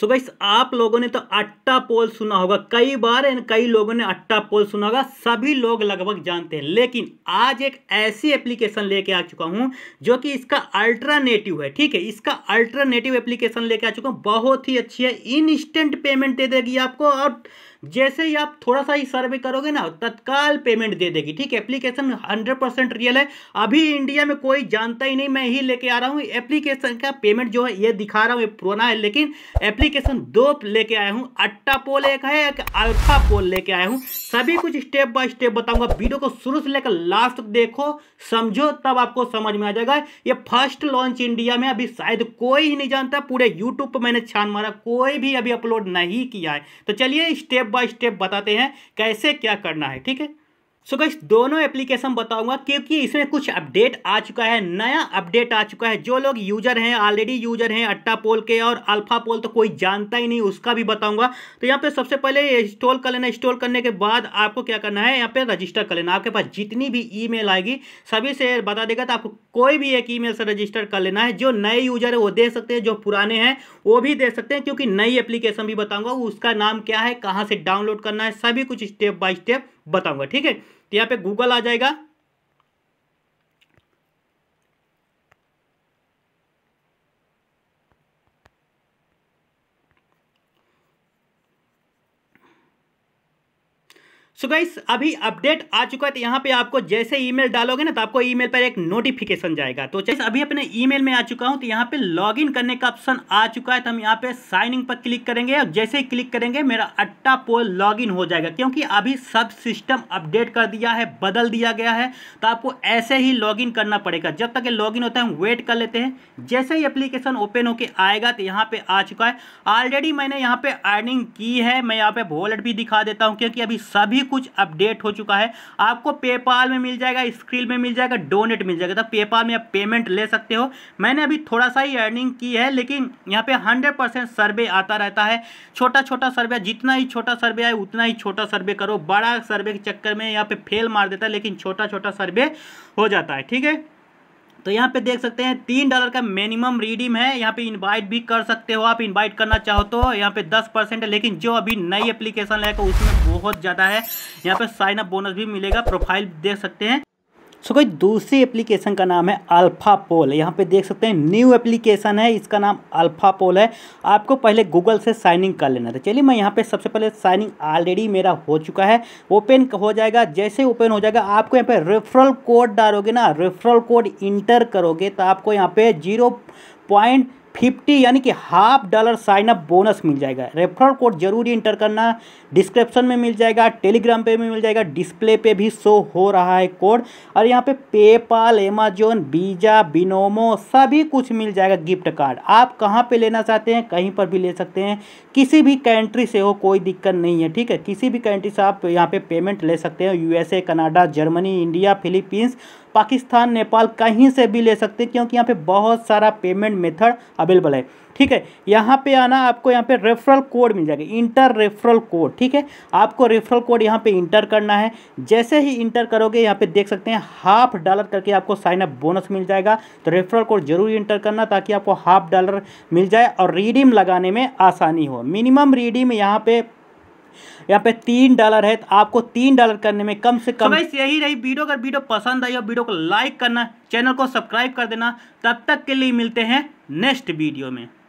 So guys आप लोगों ने तो AttaPoll सुना होगा, कई बार कई लोगों ने AttaPoll सुना होगा, सभी लोग लगभग जानते हैं। लेकिन आज एक ऐसी एप्लीकेशन लेके आ चुका हूं जो कि इसका अल्टरनेटिव है, ठीक है। इसका अल्टरनेटिव एप्लीकेशन लेके आ चुका हूं, बहुत ही अच्छी है। इंस्टेंट पेमेंट दे देगी आपको, और जैसे ही आप थोड़ा सा ही सर्वे करोगे ना, तत्काल पेमेंट दे देगी, ठीक है। एप्लीकेशन 100% रियल है, अभी इंडिया में कोई जानता ही नहीं, मैं ही लेके आ रहा हूँ। एप्लीकेशन का पेमेंट जो है ये दिखा रहा हूँ, ये पुराना है, लेकिन एप्लीकेशन दो लेके आया हूँ। AttaPoll एक है, एक AlphaPoll लेके आया हूँ। सभी कुछ स्टेप बाय स्टेप बताऊंगा, वीडियो को शुरू से लेकर लास्ट तक देखो, समझो, तब आपको समझ में आ जाएगा। ये फर्स्ट लॉन्च इंडिया में, अभी शायद कोई ही नहीं जानता, पूरे यूट्यूब पर मैंने छान मारा, कोई भी अभी अपलोड नहीं किया है। तो चलिए स्टेप बाय स्टेप बताते हैं कैसे क्या करना है, ठीक है। सो गाइस दोनों एप्लीकेशन बताऊंगा, क्योंकि इसमें कुछ अपडेट आ चुका है, नया अपडेट आ चुका है। जो लोग यूजर हैं, ऑलरेडी यूजर हैं AttaPoll के, और AlphaPoll तो कोई जानता ही नहीं, उसका भी बताऊंगा। तो यहाँ पे सबसे पहले इंस्टॉल कर लेना। इंस्टॉल करने के बाद आपको क्या करना है, यहाँ पे रजिस्टर कर लेना। आपके पास जितनी भी ईमेल आएगी सभी से बता देगा, तो आपको कोई भी एक ईमेल से रजिस्टर कर लेना है। जो नए यूजर है वो दे सकते हैं, जो पुराने हैं वो भी दे सकते हैं, क्योंकि नई एप्लीकेशन भी बताऊँगा, उसका नाम क्या है, कहाँ से डाउनलोड करना है, सभी कुछ स्टेप बाय स्टेप बताऊंगा, ठीक है। तो यहाँ पे गूगल आ जाएगा, सो गाइस अभी अपडेट आ चुका है। तो यहाँ पे आपको जैसे ईमेल डालोगे ना, तो आपको ईमेल पर एक नोटिफिकेशन जाएगा। तो गाइस अभी अपने ईमेल में आ चुका हूँ, तो यहाँ पे लॉगिन करने का ऑप्शन आ चुका है। तो हम यहाँ पे साइन इन पर क्लिक करेंगे, और जैसे ही क्लिक करेंगे मेरा AttaPoll लॉगिन हो जाएगा, क्योंकि अभी सब सिस्टम अपडेट कर दिया है, बदल दिया गया है। तो आपको ऐसे ही लॉगिन करना पड़ेगा। जब तक ये लॉगिन होता है हम वेट कर लेते हैं। जैसे ही एप्लीकेशन ओपन होकर आएगा, तो यहाँ पे आ चुका है। ऑलरेडी मैंने यहाँ पे अर्निंग की है, मैं यहाँ पे वॉलेट भी दिखा देता हूँ, क्योंकि अभी सभी कुछ अपडेट हो चुका है। आपको PayPal में मिल जाएगा, स्क्रीन में मिल जाएगा, डोनेट मिल जाएगा। तो PayPal में आप पेमेंट ले सकते हो। मैंने अभी थोड़ा सा ही अर्निंग की है, लेकिन यहाँ पे 100% सर्वे आता रहता है। छोटा छोटा सर्वे, जितना ही छोटा सर्वे आए उतना ही छोटा सर्वे करो, बड़ा सर्वे के चक्कर में यहाँ पे फेल मार देता है, लेकिन छोटा छोटा सर्वे हो जाता है, ठीक है। तो यहाँ पे देख सकते हैं $3 का मिनिमम रिडीम है। यहाँ पे इनवाइट भी कर सकते हो आप, इनवाइट करना चाहो तो। यहाँ पे 10% है, लेकिन जो अभी नई एप्लीकेशन है उसमें बहुत ज़्यादा है। यहाँ पे साइन अप बोनस भी मिलेगा, प्रोफाइल देख सकते हैं। सो कोई दूसरी एप्लीकेशन का नाम है AlphaPoll। यहाँ पे देख सकते हैं न्यू एप्लीकेशन है, इसका नाम AlphaPoll है। आपको पहले गूगल से साइन इन कर लेना था। चलिए मैं यहाँ पे सबसे पहले साइन इन ऑलरेडी मेरा हो चुका है, ओपन हो जाएगा। जैसे ओपन हो जाएगा आपको यहाँ पे रेफरल कोड डालोगे ना, रेफरल कोड इंटर करोगे, तो आपको यहाँ पे 0.50 यानी कि $0.50 साइन अप बोनस मिल जाएगा। रेफरल कोड जरूरी इंटर करना, डिस्क्रिप्शन में मिल जाएगा, टेलीग्राम पे भी मिल जाएगा, डिस्प्ले पे भी शो हो रहा है कोड। और यहाँ पे पेपाल, अमेजोन, वीज़ा, बिनोमो सभी कुछ मिल जाएगा। गिफ्ट कार्ड आप कहाँ पे लेना चाहते हैं, कहीं पर भी ले सकते हैं, किसी भी कंट्री से हो कोई दिक्कत नहीं है, ठीक है। किसी भी कंट्री से आप यहाँ पे पेमेंट ले सकते हैं, USA, Canada, Germany, India, Philippines, Pakistan, Nepal, कहीं से भी ले सकते हैं, क्योंकि यहाँ पे बहुत सारा पेमेंट मेथड अवेलेबल है, ठीक है। यहाँ पे आना, आपको यहाँ पे रेफरल कोड मिल जाएगा, इंटर रेफरल कोड, ठीक है। आपको रेफरल कोड यहाँ पे इंटर करना है। जैसे ही इंटर करोगे यहाँ पे देख सकते हैं $0.50 करके आपको साइन अप बोनस मिल जाएगा। तो रेफरल कोड जरूर इंटर करना, ताकि आपको $0.50 मिल जाए और रिडीम लगाने में आसानी हो। मिनिमम रिडीम यहाँ पे $3 है, तो आपको $3 करने में कम से कम। तो यही रही वीडियो, अगर वीडियो पसंद आई हो वीडियो को लाइक करना, चैनल को सब्सक्राइब कर देना। तब तक के लिए मिलते हैं नेक्स्ट वीडियो में।